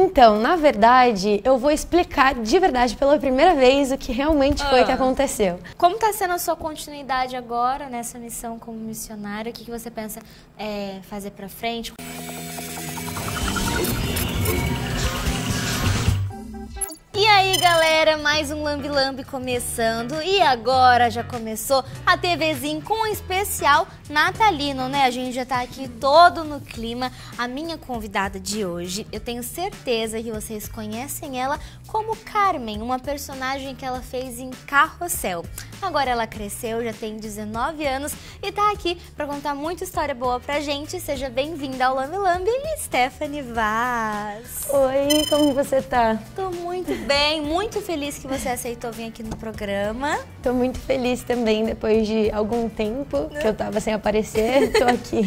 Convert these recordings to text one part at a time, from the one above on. Então, na verdade, eu vou explicar de verdade pela primeira vez o que realmente foi que aconteceu. Como está sendo a sua continuidade agora nessa missão como missionário? O que você pensa fazer para frente? E aí, galera, mais um Lambe Lambe começando. E agora já começou a TVzinho com um especial natalino, né? A gente já tá aqui todo no clima. A minha convidada de hoje, eu tenho certeza que vocês conhecem ela como Carmen, uma personagem que ela fez em Carrossel. Agora ela cresceu, já tem 19 anos e tá aqui pra contar muita história boa pra gente. Seja bem-vinda ao Lambe Lambe, Stefany Vaz. Oi, como você tá? Tô muito bem, muito feliz que você aceitou vir aqui no programa. Tô muito feliz também, depois de algum tempo que eu tava sem aparecer, tô aqui.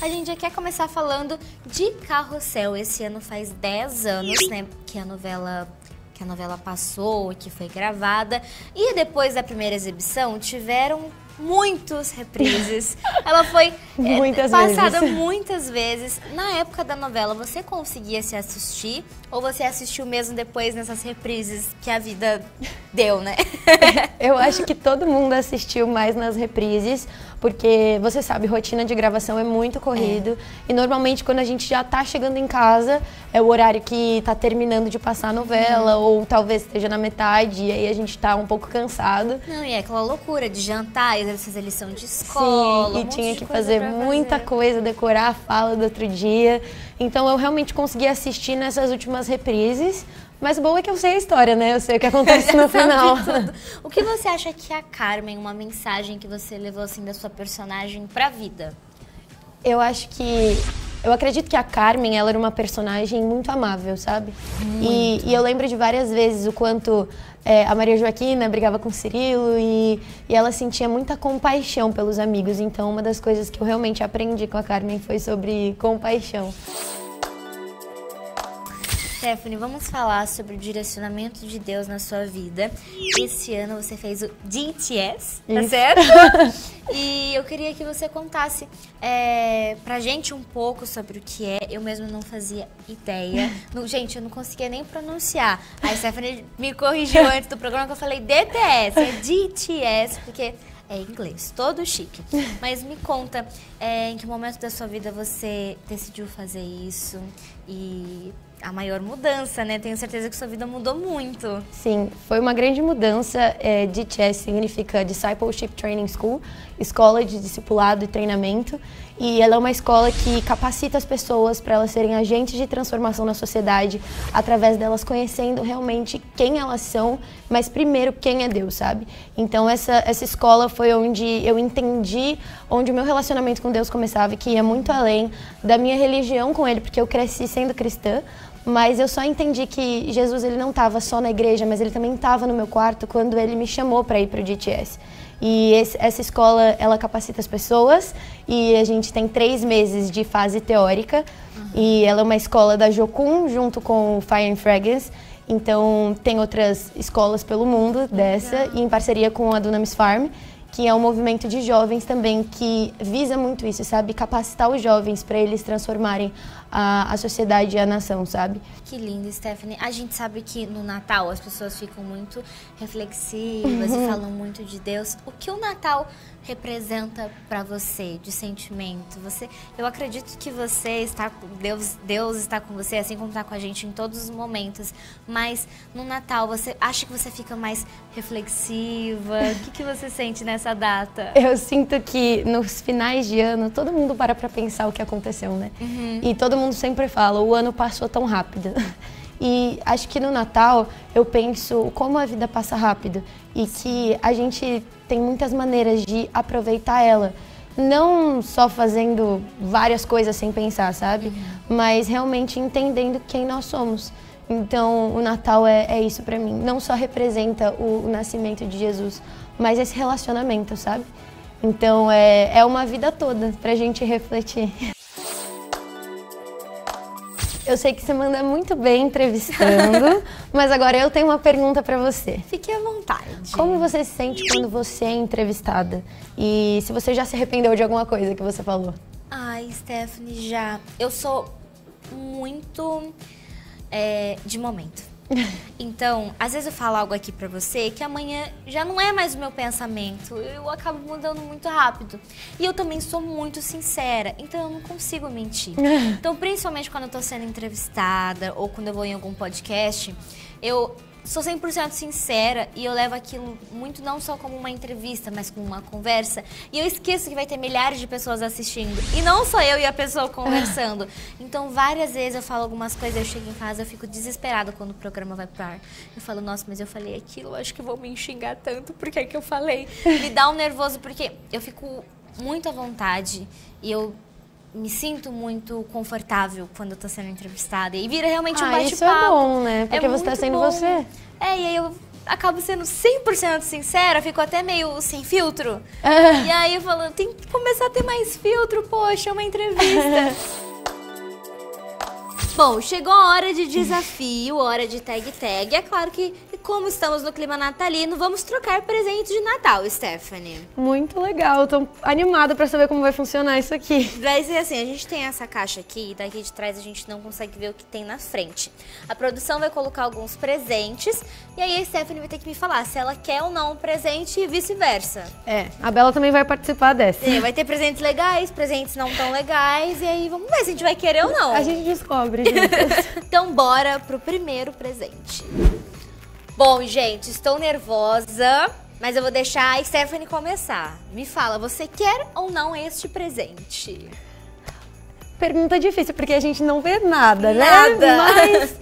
A gente já quer começar falando de Carrossel. Esse ano faz 10 anos, né, que a novela passou, que foi gravada. E depois da primeira exibição, tiveram muitos reprises. Ela foi passada muitas vezes. Na época da novela, você conseguia se assistir? Ou você assistiu mesmo depois nessas reprises que a vida deu, né? Eu acho que todo mundo assistiu mais nas reprises, porque você sabe, rotina de gravação é muito corrido. E normalmente quando a gente já tá chegando em casa, é o horário que tá terminando de passar a novela, ou talvez esteja na metade, e aí a gente tá um pouco cansado. Não, e é aquela loucura de jantar, fazer lição de escola. Sim, e tinha que fazer muita coisa, decorar a fala do outro dia. Então eu realmente consegui assistir nessas últimas reprises. Mas o bom é que eu sei a história, né? Eu sei o que acontece no final. O que você acha que a Carmen, uma mensagem que você levou assim da sua personagem pra vida? Eu acho que... eu acredito que a Carmen, ela era uma personagem muito amável, sabe? E eu lembro de várias vezes o quanto a Maria Joaquina brigava com o Cirilo e ela sentia muita compaixão pelos amigos. Então, uma das coisas que eu realmente aprendi com a Carmen foi sobre compaixão. Stefany, vamos falar sobre o direcionamento de Deus na sua vida. Esse ano você fez o DTS, tá certo? E eu queria que você contasse pra gente um pouco sobre o que é. Eu mesmo não fazia ideia. Gente, eu não conseguia nem pronunciar. Aí a Stefany me corrigiu antes do programa que eu falei DTS, é DTS, porque... é inglês, todo chique. Mas me conta, em que momento da sua vida você decidiu fazer isso? E a maior mudança, né? Tenho certeza que sua vida mudou muito. Sim, foi uma grande mudança. DTS significa Discipleship Training School, Escola de Discipulado e Treinamento. E ela é uma escola que capacita as pessoas para elas serem agentes de transformação na sociedade, através delas conhecendo realmente quem elas são, mas primeiro quem é Deus, sabe? Então essa escola foi onde eu entendi, onde o meu relacionamento com Deus começava, que ia muito além da minha religião com Ele, porque eu cresci sendo cristã, mas eu só entendi que Jesus, ele não estava só na igreja, mas ele também estava no meu quarto quando ele me chamou para ir para o DTS. E essa escola, ela capacita as pessoas e a gente tem 3 meses de fase teórica. E ela é uma escola da Jocum junto com o Fire and Fragrance. Então, tem outras escolas pelo mundo dessa e em parceria com a Dunamis Farm, que é um movimento de jovens também que visa muito isso, sabe? Capacitar os jovens para eles transformarem a sociedade e a nação, sabe? Que lindo, Stefany. A gente sabe que no Natal as pessoas ficam muito reflexivas e falam muito de Deus. O que o Natal representa para você de sentimento? Eu acredito que você está com Deus, Deus está com você, assim como está com a gente em todos os momentos. Mas no Natal você acha que você fica mais reflexiva? O que você sente nessa data? Eu sinto que nos finais de ano todo mundo para pra pensar o que aconteceu, né? E todo mundo sempre fala, o ano passou tão rápido. E acho que no Natal eu penso como a vida passa rápido e que a gente tem muitas maneiras de aproveitar ela. Não só fazendo várias coisas sem pensar, sabe? Mas realmente entendendo quem nós somos. Então o Natal é isso pra mim. Não só representa o nascimento de Jesus, mas esse relacionamento, sabe? Então é uma vida toda pra gente refletir. Eu sei que você manda muito bem entrevistando, mas agora eu tenho uma pergunta pra você. Fique à vontade. Como você se sente quando você é entrevistada? E se você já se arrependeu de alguma coisa que você falou? Ai, Stefany, já. Eu sou muito de momento. Então, às vezes eu falo algo aqui pra você que amanhã já não é mais o meu pensamento. Eu acabo mudando muito rápido. E eu também sou muito sincera, então eu não consigo mentir. Então, principalmente quando eu tô sendo entrevistada ou quando eu vou em algum podcast, eu sou 100% sincera e eu levo aquilo muito não só como uma entrevista, mas como uma conversa. E eu esqueço que vai ter milhares de pessoas assistindo. E não só eu e a pessoa conversando. Então, várias vezes eu falo algumas coisas, eu chego em casa, eu fico desesperada quando o programa vai pro ar. Eu falo, nossa, mas eu falei aquilo, acho que vou me xingar tanto, porque é que eu falei. Me dá um nervoso, porque eu fico muito à vontade e eu me sinto muito confortável quando eu tô sendo entrevistada. E vira realmente um bate-papo. Isso é bom, né? Porque você tá sendo você. É, e aí eu acabo sendo 100% sincera, fico até meio sem filtro. E aí eu falo, tem que começar a ter mais filtro, poxa, é uma entrevista. Bom, chegou a hora de desafio, hora de tag. É claro que, como estamos no clima natalino, vamos trocar presentes de Natal, Stefany. Muito legal, tô animada pra saber como vai funcionar isso aqui. Vai ser assim, a gente tem essa caixa aqui, e daqui de trás a gente não consegue ver o que tem na frente. A produção vai colocar alguns presentes, e aí a Stefany vai ter que me falar se ela quer ou não um presente e vice-versa. É, a Bela também vai participar dessa. É, vai ter presentes legais, presentes não tão legais, e aí vamos ver se a gente vai querer ou não. A gente descobre. Então bora pro primeiro presente. Bom, gente, estou nervosa, mas eu vou deixar a Stefany começar. Me fala, você quer ou não este presente? Pergunta difícil, porque a gente não vê nada, né? Mas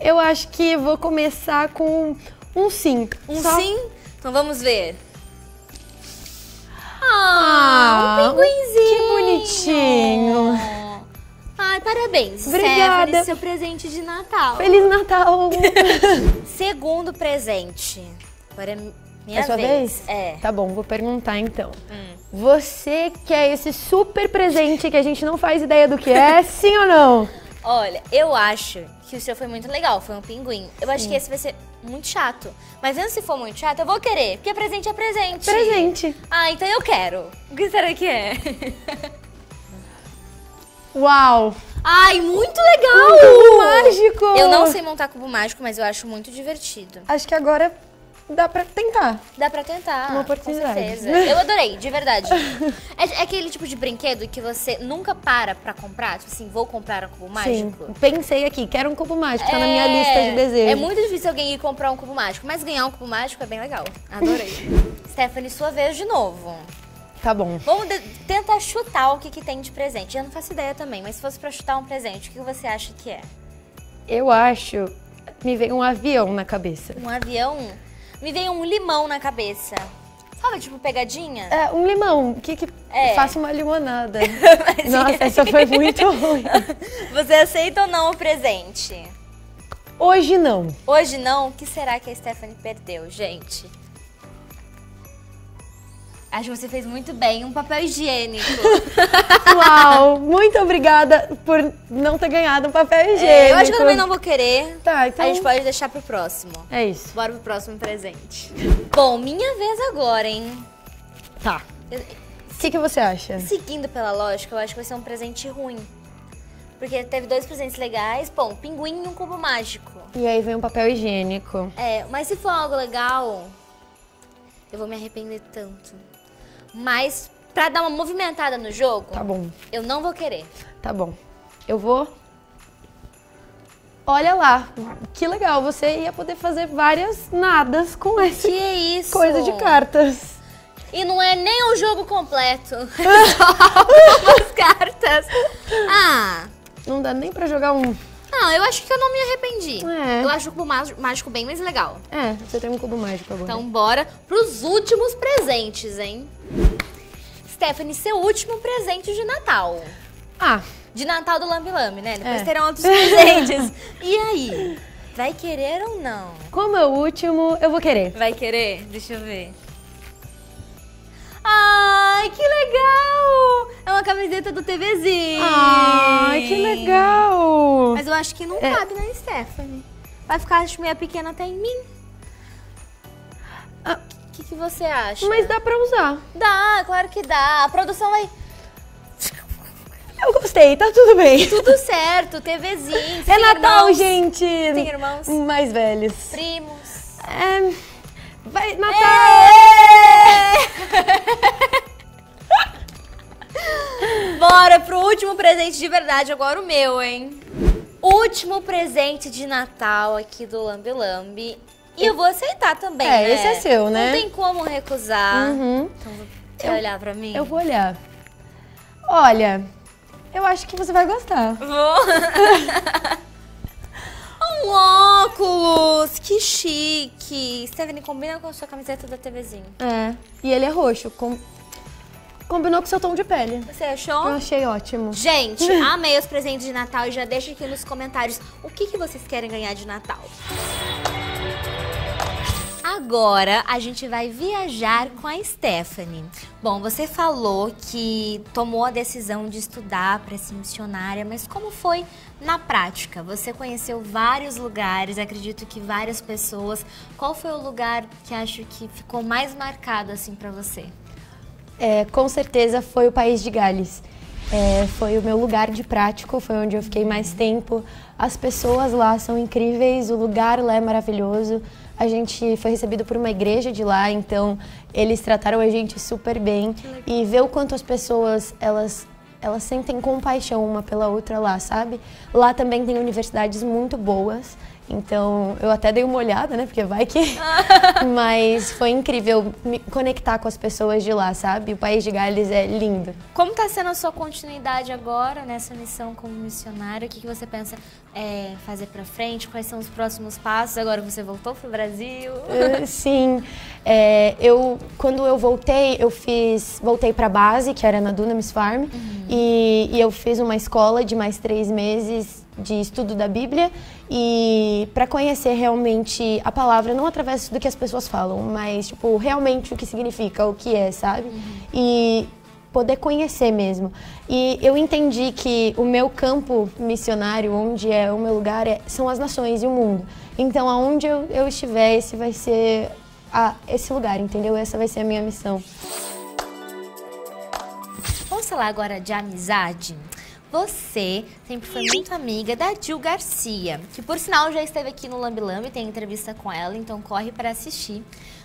eu acho que vou começar com um sim. Um sim? Então vamos ver. Ah, um pinguinzinho. Que bonitinho. Ai, parabéns. Obrigada. Stefany, seu presente de Natal. Feliz Natal. Segundo presente. Agora é minha vez. É. Tá bom, vou perguntar então. Você quer esse super presente que a gente não faz ideia do que é, sim ou não? Olha, eu acho que o seu foi muito legal, foi um pinguim. Eu acho que esse vai ser muito chato. Mas mesmo se for muito chato, eu vou querer, porque presente é presente. É presente. Ah, então eu quero. O que será que é? Uau! Ai, muito legal! Um cubo mágico! Eu não sei montar cubo mágico, mas eu acho muito divertido. Acho que agora dá pra tentar. Dá pra tentar. Uma oportunidade. Com certeza. Eu adorei, de verdade. É aquele tipo de brinquedo que você nunca para pra comprar? Tipo assim, vou comprar um cubo mágico? Sim, pensei aqui, quero um cubo mágico, tá na minha lista de desejos. É muito difícil alguém ir comprar um cubo mágico, mas ganhar um cubo mágico é bem legal. Adorei. Stefany, sua vez de novo. Tá bom. Vamos tentar chutar o que tem de presente. Eu não faço ideia também, mas se fosse pra chutar um presente, o que você acha que é? Eu acho... Me veio um avião na cabeça. Um avião? Me veio um limão na cabeça. Sabe, tipo pegadinha? É, um limão. Faça uma limonada. Nossa, essa foi muito ruim. Você aceita ou não o presente? Hoje não. Hoje não? O que será que a Stefany perdeu, gente? Acho que você fez muito bem, um papel higiênico. Uau, muito obrigada por não ter ganhado um papel higiênico. Eu acho que eu também não vou querer. Tá, então... A gente pode deixar pro próximo. É isso. Bora pro próximo presente. Bom, minha vez agora, hein? Tá. O que você acha? Seguindo pela lógica, eu acho que vai ser um presente ruim. Porque teve dois presentes legais, pô, um pinguim e um cubo mágico. E aí vem um papel higiênico. É, mas se for algo legal, eu vou me arrepender tanto. Mas, pra dar uma movimentada no jogo... Tá bom. Eu não vou querer. Tá bom. Eu vou... Olha lá, que legal, você ia poder fazer várias nadas com essa coisa de cartas. E não é nem o jogo completo. Só umas cartas. Ah... Não dá nem pra jogar um... Não, eu acho que eu não me arrependi. Eu acho o cubo mágico bem mais legal. É, você tem um cubo mágico agora. Então bora pros últimos presentes, hein? Stefany, seu último presente de Natal. Ah. De Natal do Lambe Lambe, né? Depois terão outros presentes. E aí? Vai querer ou não? Como é o último, eu vou querer. Vai querer? Deixa eu ver. Ai, que legal! É uma camiseta do TVzinho. Ai, que legal! Mas eu acho que não cabe na Stefany. Vai ficar, acho, meio pequena até em mim. O que você acha? Mas dá pra usar. Dá, claro que dá. A produção vai... Eu gostei, tá tudo bem. Tudo certo, TVzinho. É Natal, irmãos, gente. Tem irmãos? Mais velhos. Primos. É... Vai, Natal! Bora pro último presente de verdade, agora o meu, hein? Último presente de Natal aqui do Lambe Lambe. E eu vou aceitar também, né? Esse é seu, né? Não tem como recusar. Uhum. Então, quer olhar pra mim? Eu vou olhar. Olha, eu acho que você vai gostar. Vou. Um óculos, que chique. Stefany, combina com a sua camiseta da TVzinho. É, e ele é roxo, combinou com o seu tom de pele. Você achou? Eu achei ótimo. Gente, amei os presentes de Natal e já deixa aqui nos comentários o que vocês querem ganhar de Natal. Agora a gente vai viajar com a Stefany. Bom, você falou que tomou a decisão de estudar para ser missionária, mas como foi na prática? Você conheceu vários lugares, acredito que várias pessoas. Qual foi o lugar que acho que ficou mais marcado assim para você? É, com certeza foi o País de Gales. É, foi o meu lugar de prático, foi onde eu fiquei mais tempo. As pessoas lá são incríveis, o lugar lá é maravilhoso. A gente foi recebido por uma igreja de lá, então eles trataram a gente super bem. E ver o quanto as pessoas, elas sentem compaixão uma pela outra lá, sabe? Lá também tem universidades muito boas, então eu até dei uma olhada, né? Porque vai que... Mas foi incrível me conectar com as pessoas de lá, sabe? O País de Gales é lindo. Como tá sendo a sua continuidade agora nessa missão como missionária? O que você pensa fazer pra frente? Quais são os próximos passos? Agora você voltou pro Brasil? Sim. Quando eu voltei, voltei pra base, que era na Dunamis Farm. Uhum. E eu fiz uma escola de mais 3 meses de estudo da Bíblia e para conhecer realmente a palavra, não através do que as pessoas falam, mas tipo, realmente o que significa, o que é, sabe? Uhum. E poder conhecer mesmo. E eu entendi que o meu campo missionário, onde é o meu lugar, são as nações e o mundo. Então, aonde eu estiver, esse vai ser esse lugar, entendeu? Essa vai ser a minha missão. Vamos falar agora de amizade. Você sempre foi muito amiga da Giulia Garcia, que por sinal já esteve aqui no Lambe Lambe, tem entrevista com ela, então corre para assistir.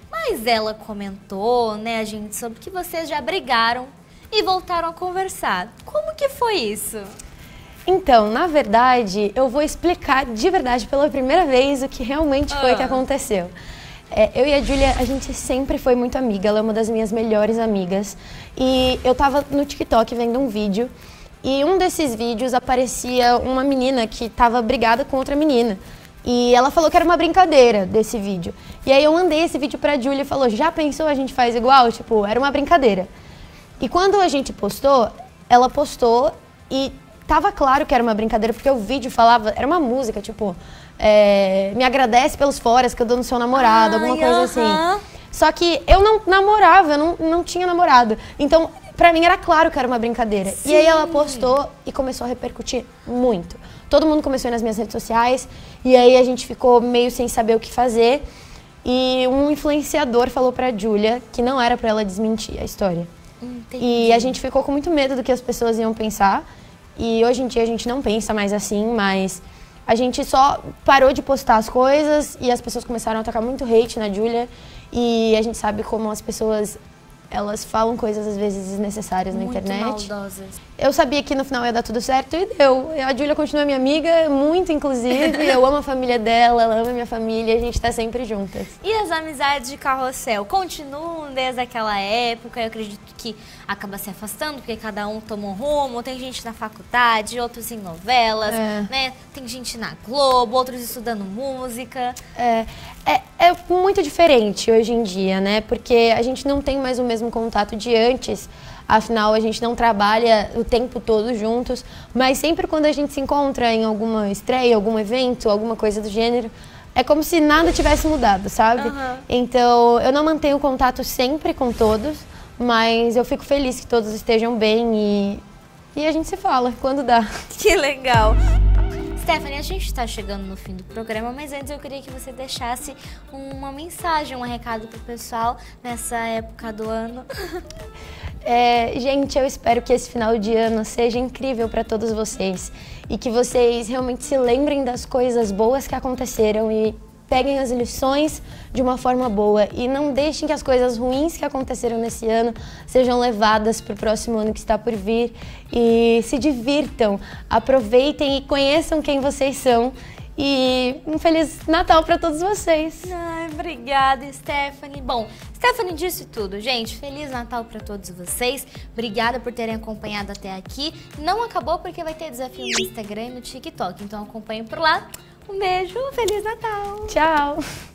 Mas ela comentou, né, gente, sobre que vocês já brigaram e voltaram a conversar. Como que foi isso? Então, na verdade, eu vou explicar de verdade pela primeira vez o que realmente foi que aconteceu. Eu e a Giulia, a gente sempre foi muito amiga, ela é uma das minhas melhores amigas. E eu tava no TikTok vendo um vídeo, e um desses vídeos aparecia uma menina que tava brigada com outra menina. E ela falou que era uma brincadeira desse vídeo. E aí eu mandei esse vídeo pra Giulia e falou, já pensou a gente faz igual? Tipo, era uma brincadeira. E quando a gente postou, ela postou e tava claro que era uma brincadeira, porque o vídeo falava, era uma música, tipo... me agradece pelos foras que eu dou no seu namorado, alguma coisa assim. Só que eu não namorava, eu não tinha namorado. Então, pra mim era claro que era uma brincadeira. Sim. E aí ela postou e começou a repercutir muito. Todo mundo começou a ir nas minhas redes sociais, e aí a gente ficou meio sem saber o que fazer. E um influenciador falou pra Giulia que não era pra ela desmentir a história. Entendi. E a gente ficou com muito medo do que as pessoas iam pensar. E hoje em dia a gente não pensa mais assim, mas... A gente só parou de postar as coisas e as pessoas começaram a atacar muito hate na Giulia. E a gente sabe como as pessoas, elas falam coisas às vezes desnecessárias na internet. Muito maldosas. Eu sabia que no final ia dar tudo certo e deu. A Giulia continua minha amiga, muito inclusive. Eu amo a família dela, ela ama a minha família, a gente tá sempre juntas. E as amizades de Carrossel continuam desde aquela época? Eu acredito que acaba se afastando, porque cada um toma um rumo. Tem gente na faculdade, outros em novelas, né? Tem gente na Globo, outros estudando música. É muito diferente hoje em dia, né? Porque a gente não tem mais o mesmo contato de antes. Afinal, a gente não trabalha o tempo todo juntos, mas sempre quando a gente se encontra em alguma estreia, algum evento, alguma coisa do gênero, é como se nada tivesse mudado, sabe? Uhum. Então, eu não mantenho contato sempre com todos, mas eu fico feliz que todos estejam bem e a gente se fala quando dá. Que legal! Stefany, a gente está chegando no fim do programa, mas antes eu queria que você deixasse uma mensagem, um recado pro pessoal nessa época do ano. Gente, eu espero que esse final de ano seja incrível para todos vocês e que vocês realmente se lembrem das coisas boas que aconteceram e peguem as lições de uma forma boa e não deixem que as coisas ruins que aconteceram nesse ano sejam levadas para o próximo ano que está por vir e se divirtam, aproveitem e conheçam quem vocês são e um Feliz Natal para todos vocês. Ai, obrigada, Stefany. Bom, Stefany disse tudo, gente. Feliz Natal para todos vocês. Obrigada por terem acompanhado até aqui. Não acabou porque vai ter desafio no Instagram e no TikTok, então acompanhem por lá. Um beijo, Feliz Natal! Tchau!